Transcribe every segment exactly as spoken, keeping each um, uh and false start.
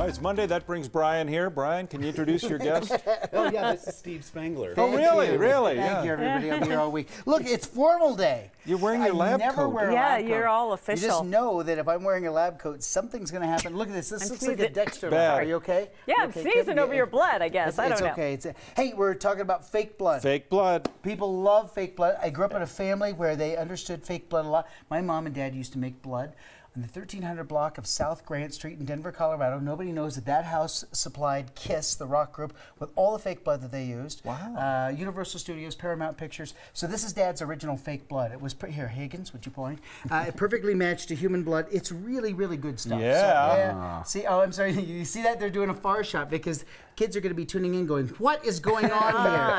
All right, it's Monday. That brings Brian here. Brian, can you introduce your guest? Oh, yeah, this is Steve Spangler. Thank oh, really? You. Really? Thank yeah. you, everybody. I'm here all week. Look, it's formal day. You're wearing your I lab never coat. Wear a yeah, lab you're coat. All official. You just know that if I'm wearing a lab coat, something's going to happen. Look at this. This I'm looks sneezing. Like a Dexter. Are you okay? Yeah, you okay? I'm sneezing over your blood, I guess. It's, I don't it's know. Okay. It's okay. Hey, we're talking about fake blood. Fake blood. People love fake blood. I grew up in a family where they understood fake blood a lot. My mom and dad used to make blood. On the thirteen hundred block of South Grant Street in Denver, Colorado. Nobody knows that that house supplied KISS, the rock group, with all the fake blood that they used. Wow. Uh, Universal Studios, Paramount Pictures. So this is Dad's original fake blood. It was, here, Higgins, would you point? Uh, it perfectly matched to human blood. It's really, really good stuff. Yeah. So, yeah. See, oh, I'm sorry. You see that? They're doing a far shot because kids are going to be tuning in going, what is going on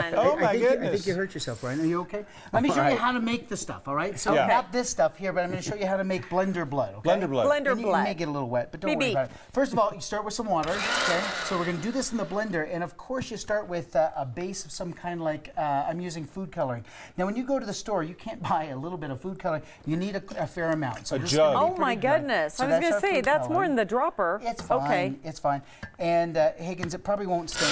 here? Oh, I, my I goodness. You, I think you hurt yourself, Brian. Are you okay? Let me show right. you how to make the stuff, all right? So yeah. not this stuff here, but I'm going to show you how to make blender blood. Okay? Blender blood. Blender you, blood. You may get a little wet, but don't Beep. Worry about it. First of all, you start with some water. Okay. So we're going to do this in the blender, and of course you start with uh, a base of some kind, like uh, I'm using food coloring. Now, when you go to the store, you can't buy a little bit of food coloring. You need a, a fair amount. So a jug. Oh my goodness! So I was going to say that's coloring. More than the dropper. It's fine. Okay. It's fine. And uh, Higgins, it probably won't stain.